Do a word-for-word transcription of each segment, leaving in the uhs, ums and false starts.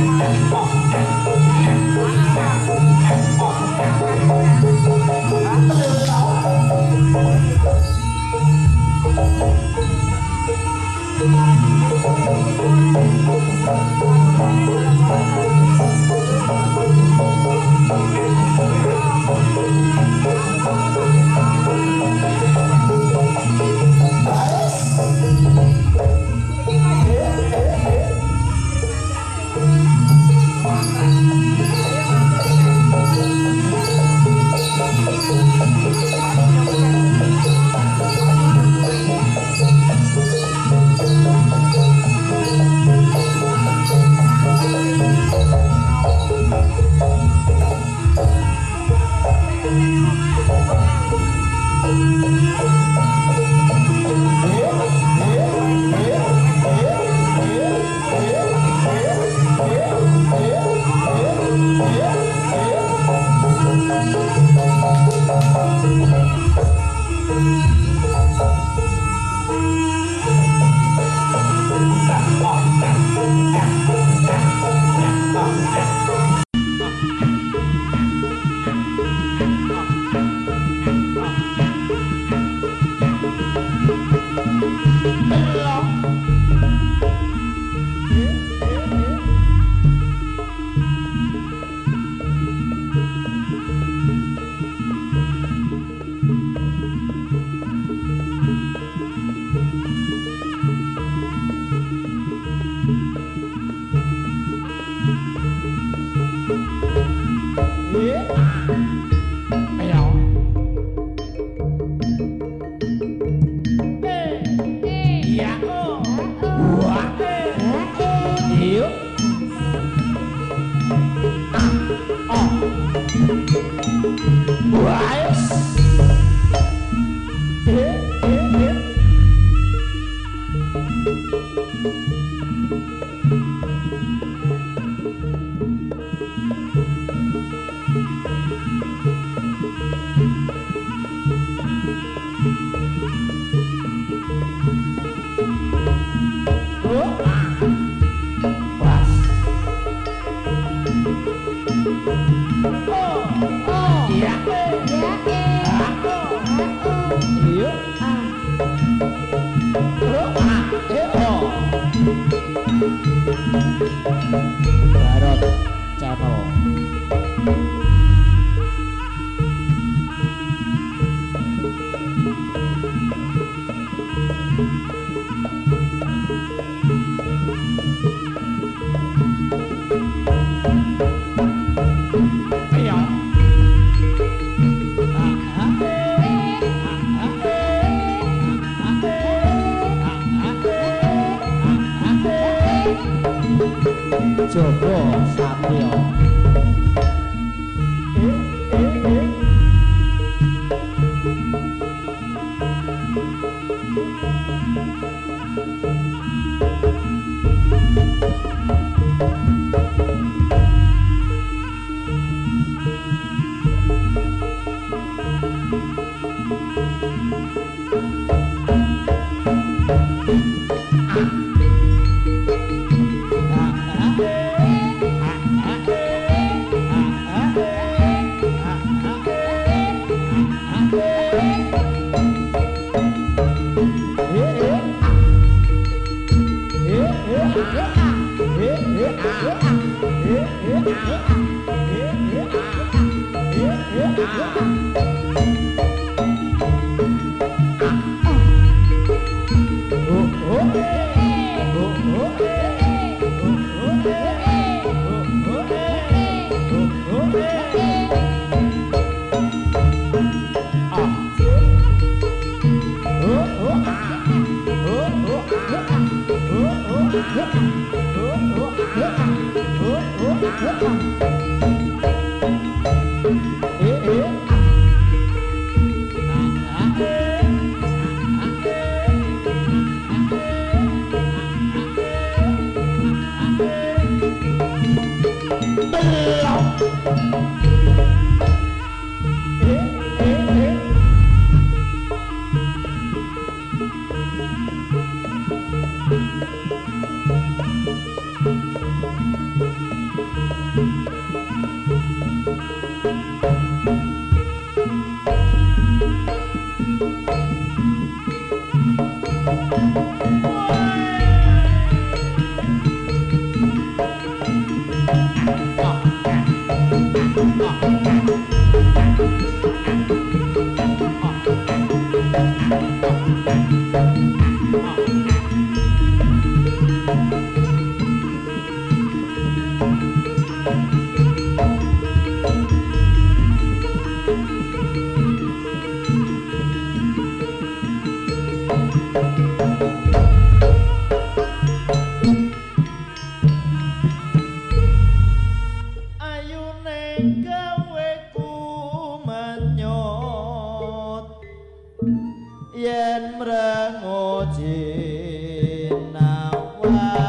Thank you. Tan sakit.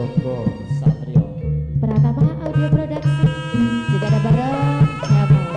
Joko Satrio Pratama Audio Production. Jika ada barang saya mau.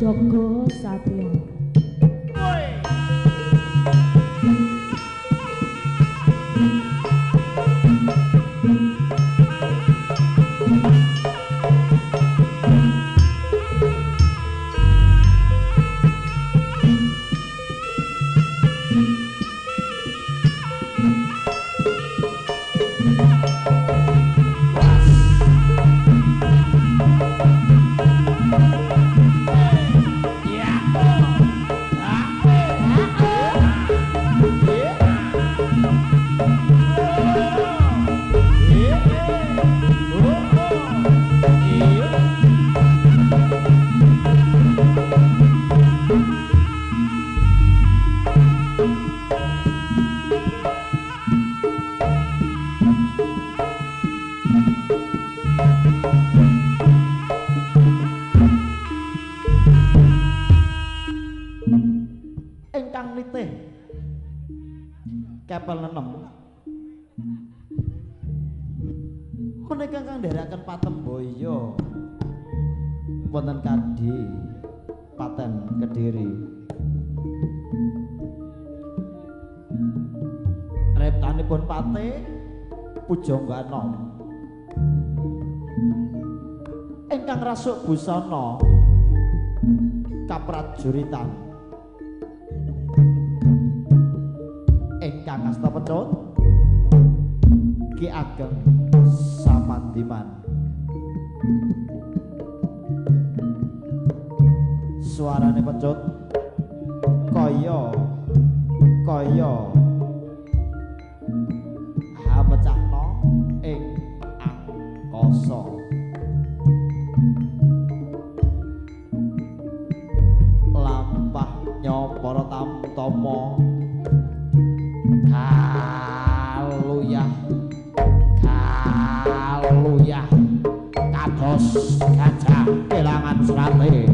Joko Satrio. Kapal enam menika kang ndherekaken Patemboyo wonten Kadhi Paten Kediri. Reptanipun Pate Pujonggana ingkang rasuk busana kaprajuritan ingkang asta pecut Ki Ageng Samandiman. Suarane pecut kaya kaya hamecahna ing angkasa. Lampahnya para tamtama kaluyah kaluyah kados gajah kelangan srate.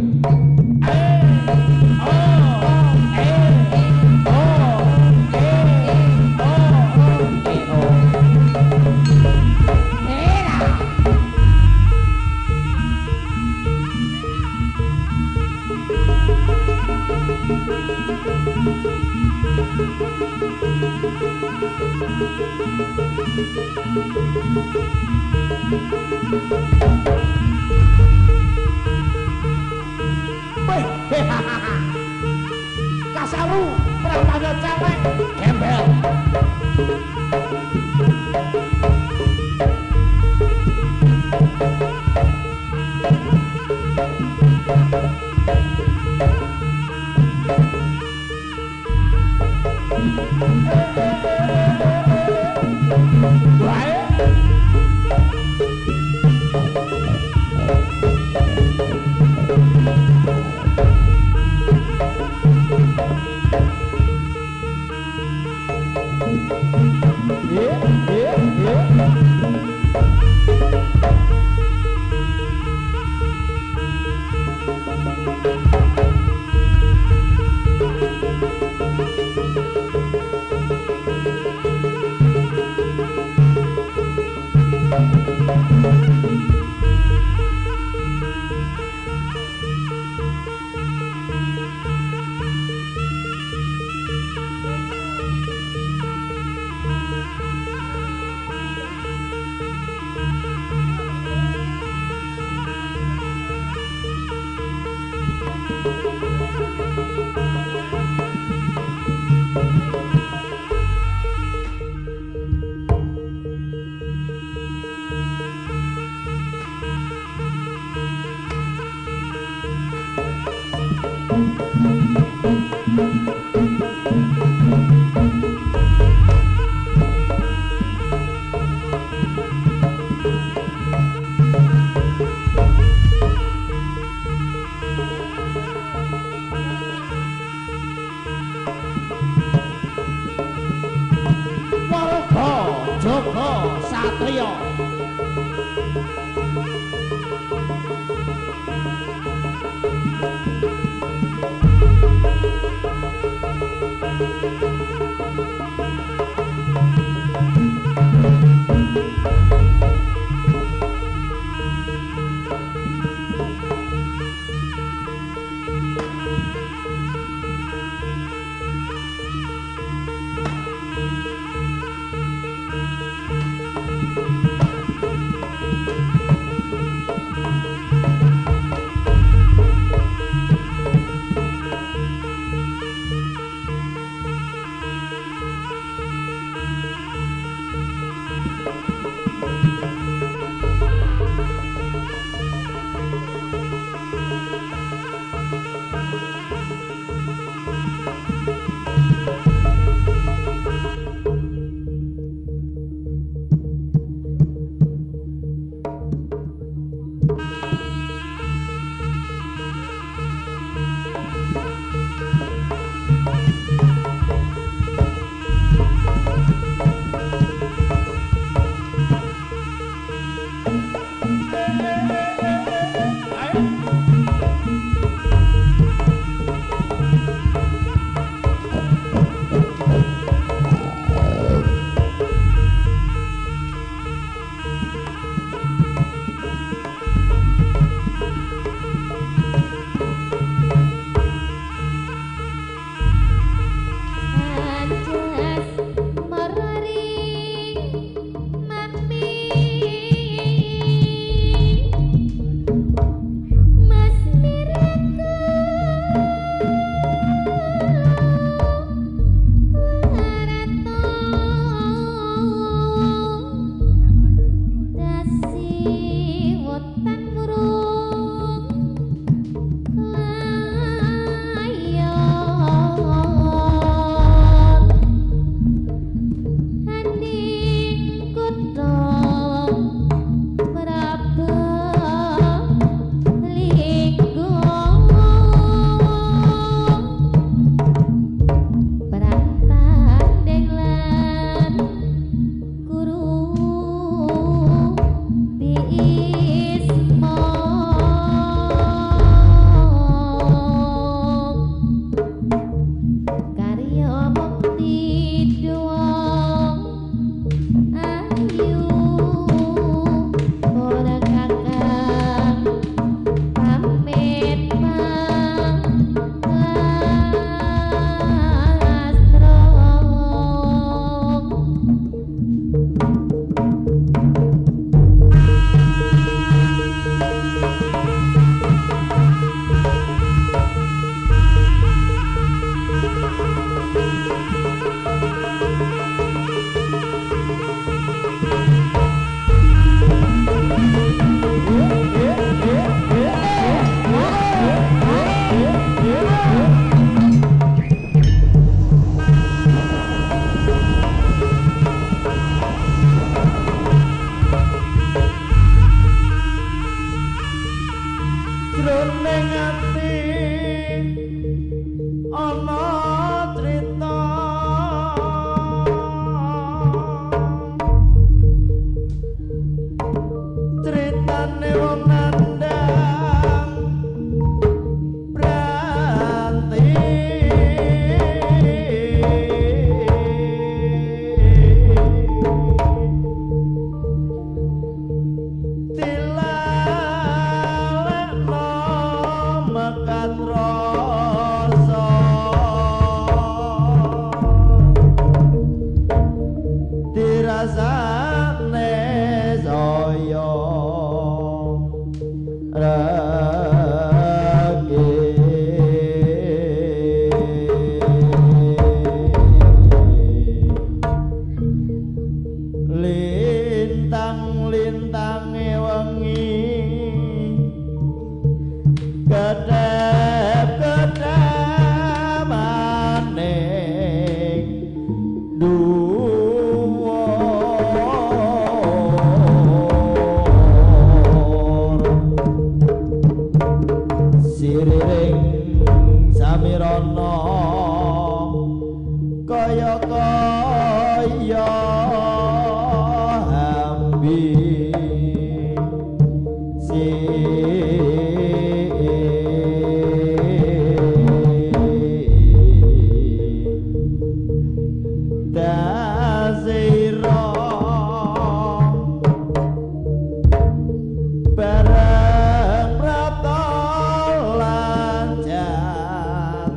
Kasaru pertanda cewek gembel. bareng pratol lancar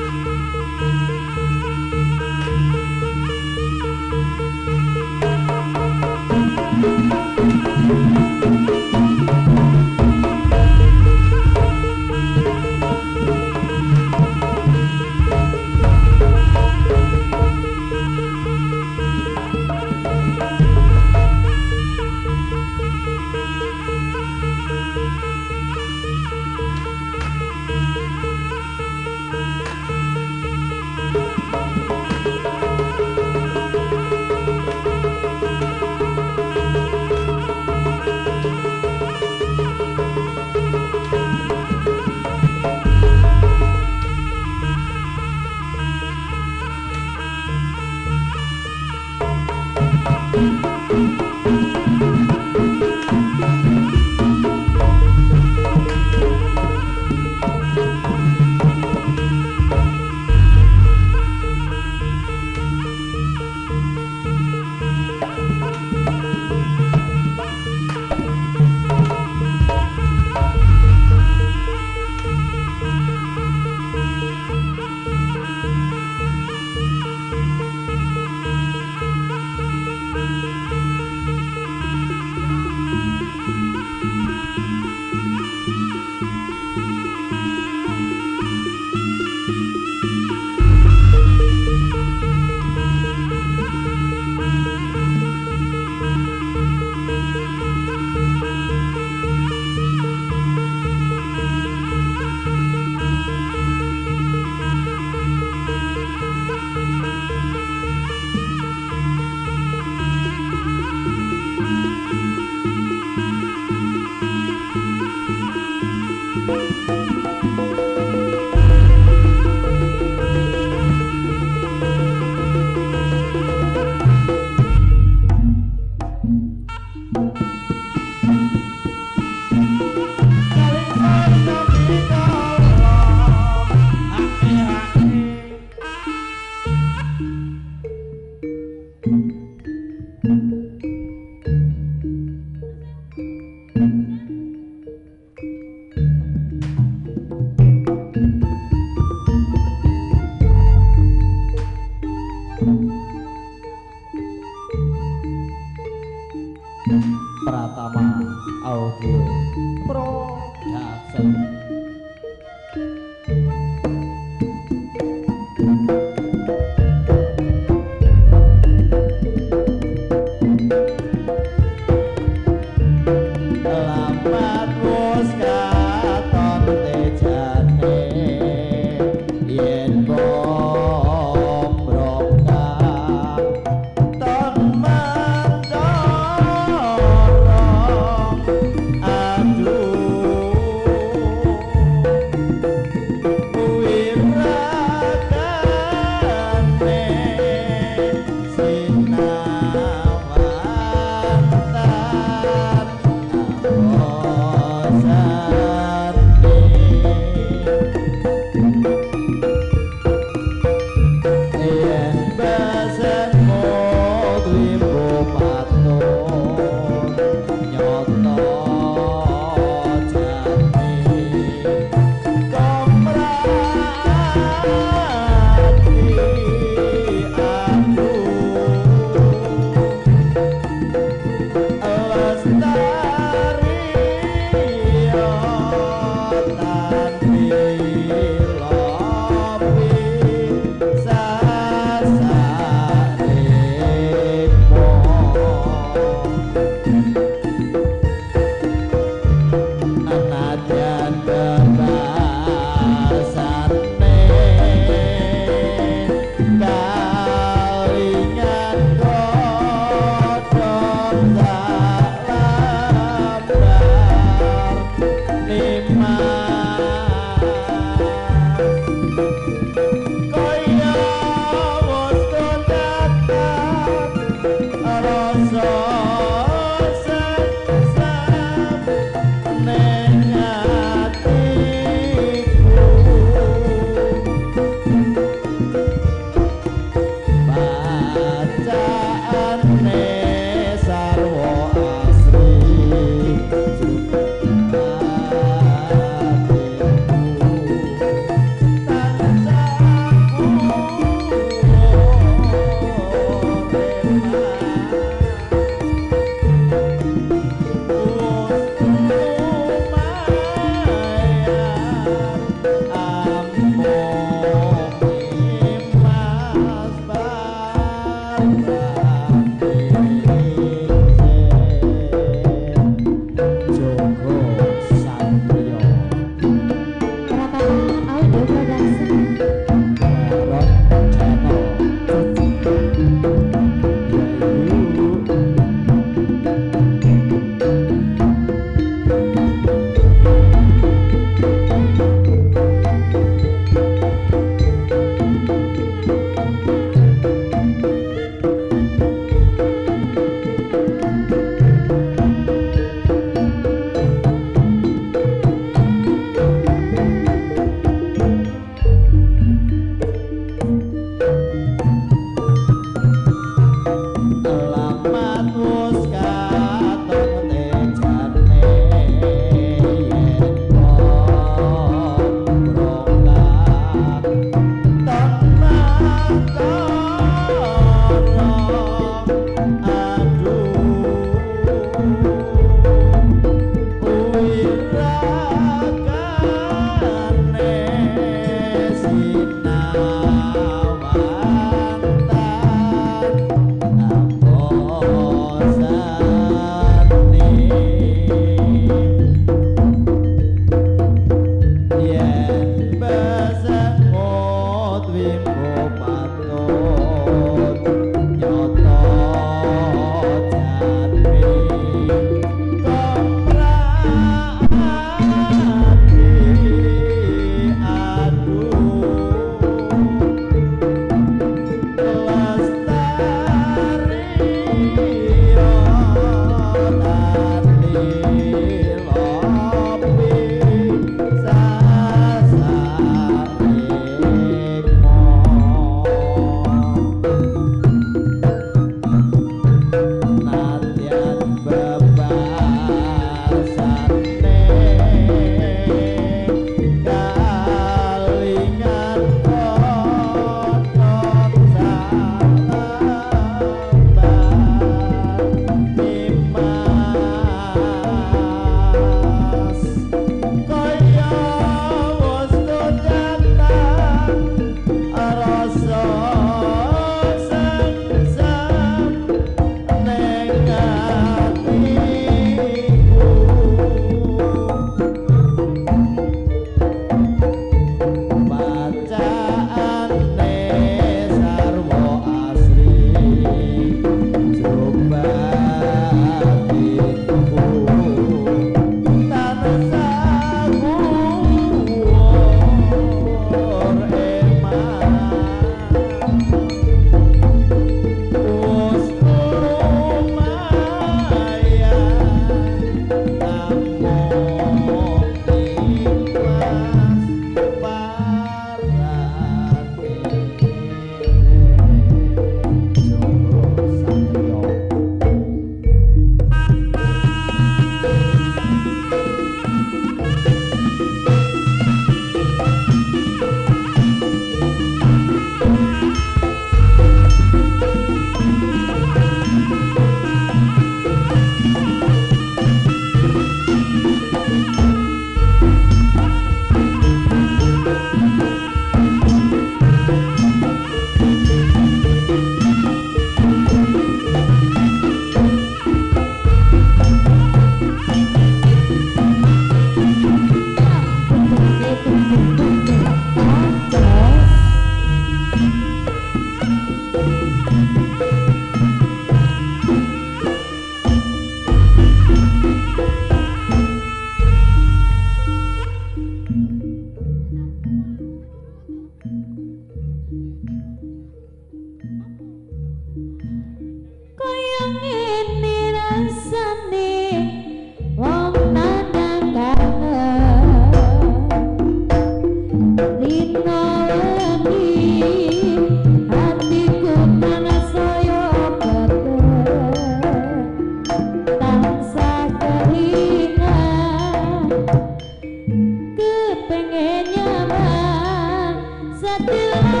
Terima kasih.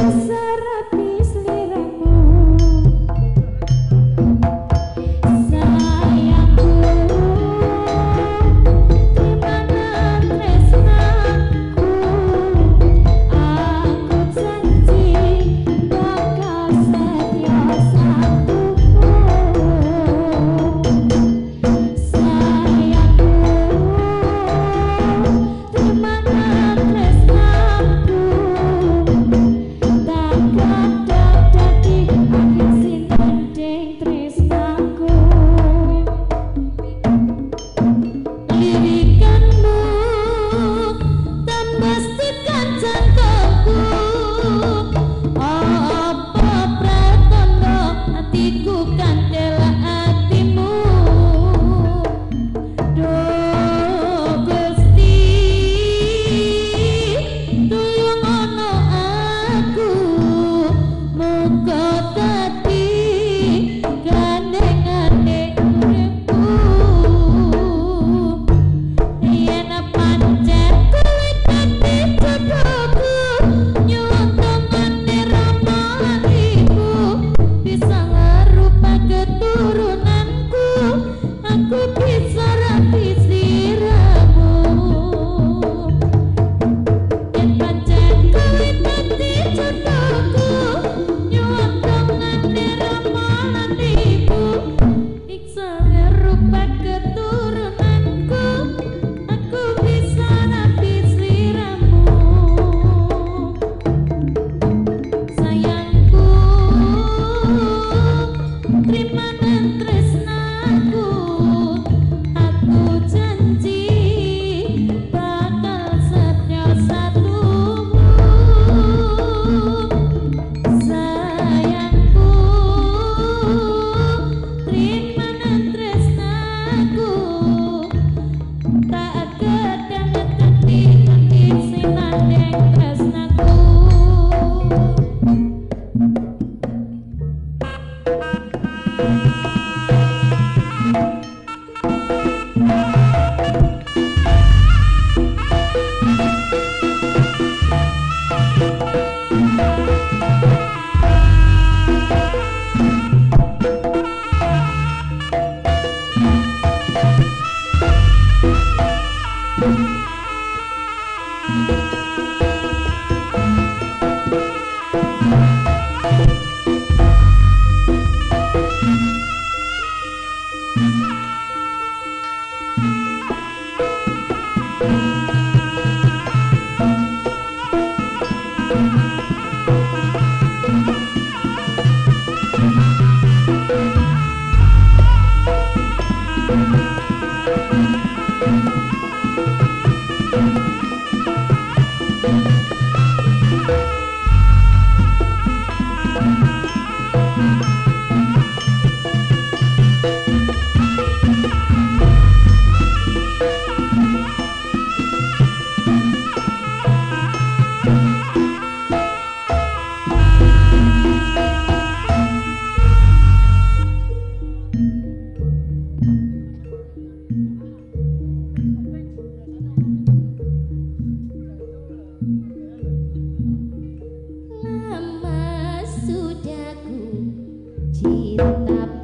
Yes. Thank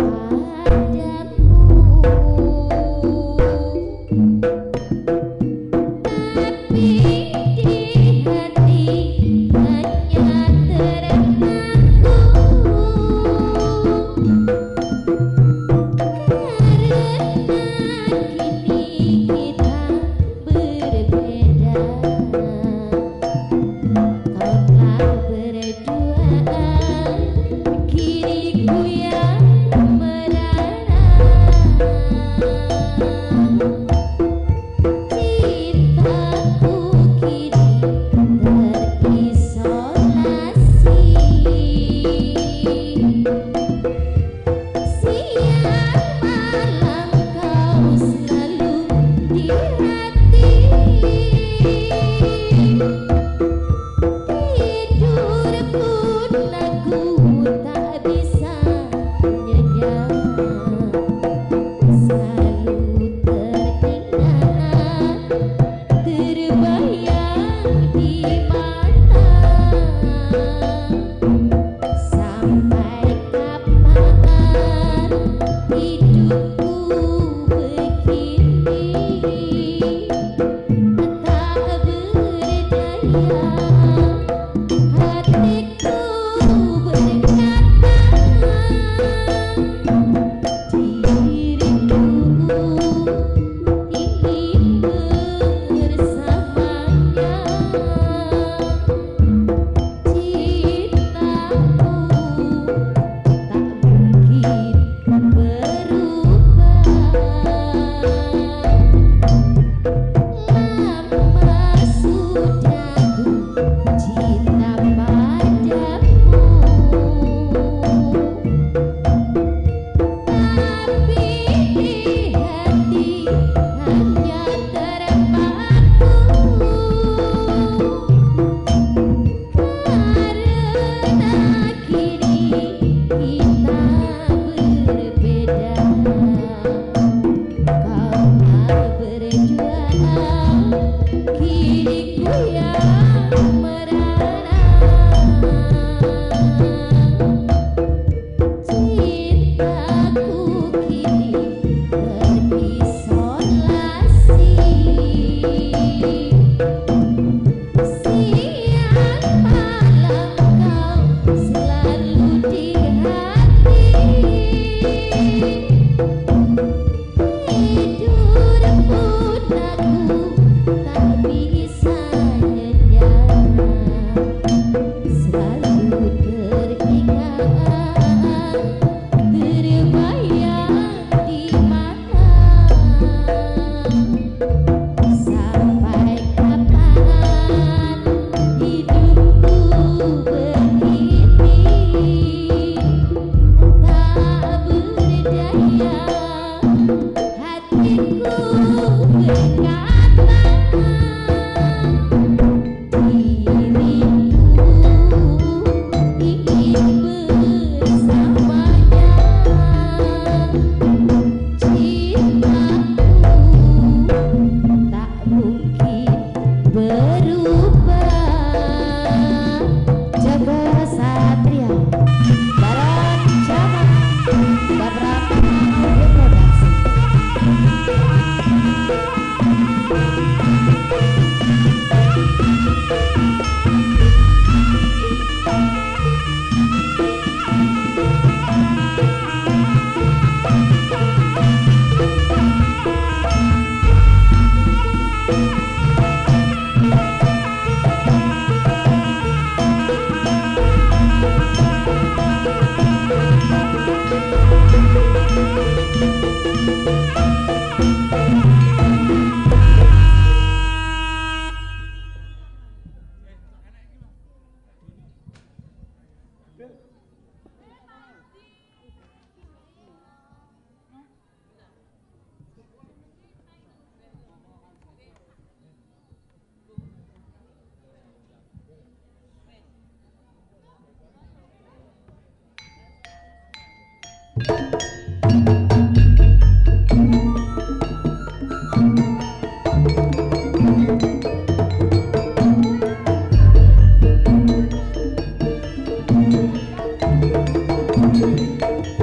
you.